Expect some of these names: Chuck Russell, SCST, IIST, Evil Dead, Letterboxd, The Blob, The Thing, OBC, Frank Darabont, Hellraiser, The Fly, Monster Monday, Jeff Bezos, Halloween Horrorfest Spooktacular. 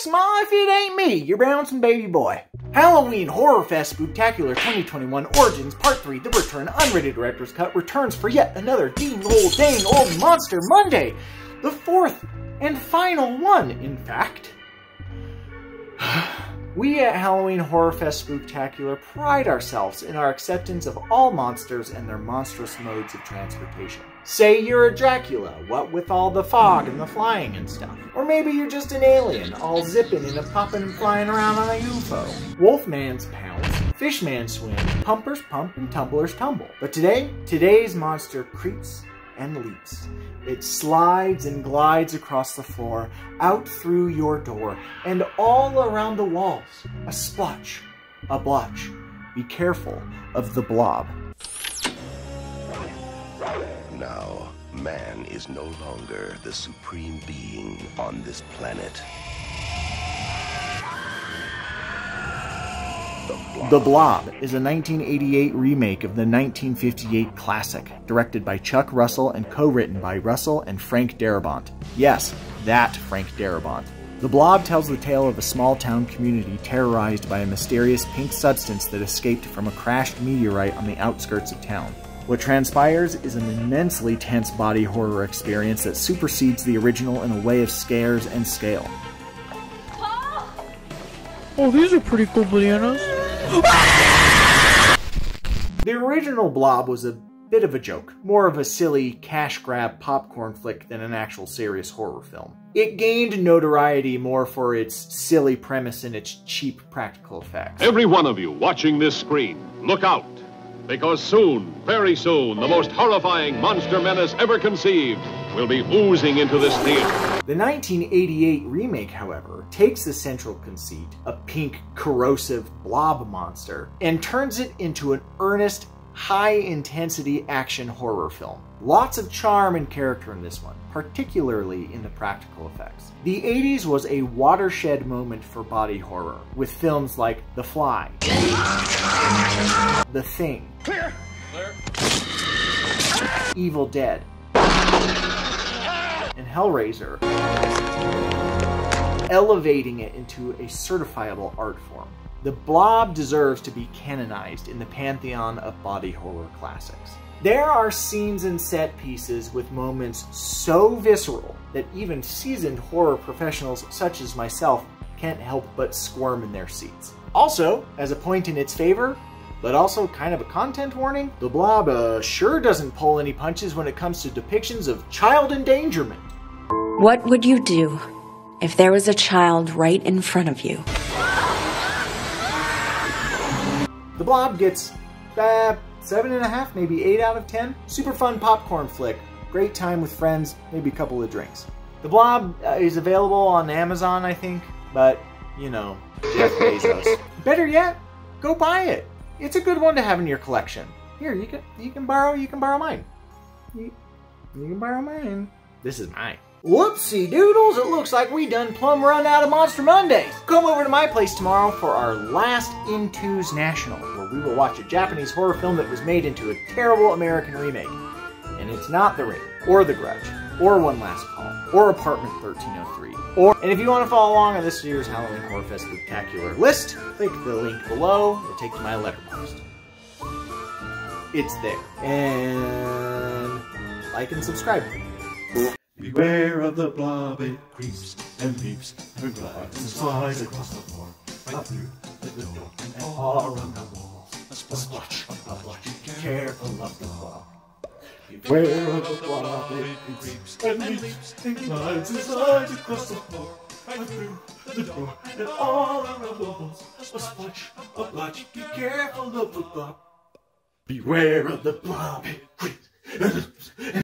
Chuck's Ma if it ain't me, your bouncing baby boy. Halloween Horrorfest Spooktacular 2021 Origins Part 3 The Return Unrated Director's Cut returns for yet another dang old Monster Monday! The fourth and final one, in fact. We at Halloween Horrorfest Spooktacular pride ourselves in our acceptance of all monsters and their monstrous modes of transportation. Say you're a Dracula, what with all the fog and the flying and stuff. Or maybe you're just an alien, all zipping and a-popping and flying around on a UFO. Wolfman's pounce, Fishman's swim, Pumpers pump, and Tumblers tumble. But today's monster creeps and leaps. It slides and glides across the floor, out through your door, and all around the walls. A splotch, a blotch. Be careful of the blob. Now, man is no longer the supreme being on this planet. The Blob is a 1988 remake of the 1958 classic, directed by Chuck Russell and co-written by Russell and Frank Darabont. Yes, that Frank Darabont. The Blob tells the tale of a small-town community terrorized by a mysterious pink substance that escaped from a crashed meteorite on the outskirts of town. What transpires is an immensely tense body horror experience that supersedes the original in a way of scares and scale. Oh, these are pretty cool bananas. The original Blob was a bit of a joke, more of a silly cash grab popcorn flick than an actual serious horror film. It gained notoriety more for its silly premise and its cheap practical effects. Every one of you watching this screen, look out, because soon, very soon, the most horrifying monster menace ever conceived will be oozing into this theater. The 1988 remake, however, takes the central conceit, a pink, corrosive blob monster, and turns it into an earnest, high-intensity action horror film. Lots of charm and character in this one, particularly in the practical effects. The 80s was a watershed moment for body horror, with films like The Fly, The Thing, Clear. Evil Dead, and Hellraiser, elevating it into a certifiable art form. The Blob deserves to be canonized in the pantheon of body horror classics. There are scenes and set pieces with moments so visceral that even seasoned horror professionals such as myself can't help but squirm in their seats. Also, as a point in its favor, but also kind of a content warning, The Blob sure doesn't pull any punches when it comes to depictions of child endangerment. What would you do if there was a child right in front of you? The Blob gets 7.5, maybe 8 out of 10. Super fun popcorn flick, great time with friends, maybe a couple of drinks. The Blob is available on Amazon, I think, but, you know, Jeff Bezos. Better yet, go buy it. It's a good one to have in your collection. Here, you can borrow mine. You can borrow mine. This is mine. Whoopsie doodles, it looks like we done plumb run out of Monster Mondays. Come over to my place tomorrow for our last Into's National, where we will watch a Japanese horror film that was made into a terrible American remake. And it's not The Ring, or The Grudge, or One Last Call, or Apartment 1303. And if you want to follow along on this year's Halloween Horrorfest Spooktacular list, click the link below. It'll take you to my Letterboxd. It's there. And like and subscribe. Beware of the Blob, it creeps and leaps and glides and slides across the floor, right through the door and all around the walls. A splotch, a blotch, be careful of the Blob. Beware of the Blob, it creeps and leaps and glides and slides across the floor, right through the door and all around the walls. A splotch, a blotch, be careful of the Blob. Beware of the Blob, it creeps and leaps and